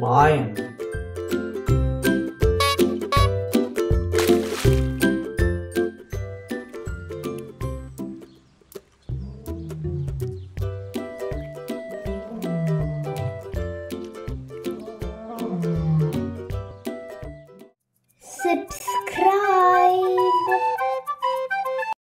Mime.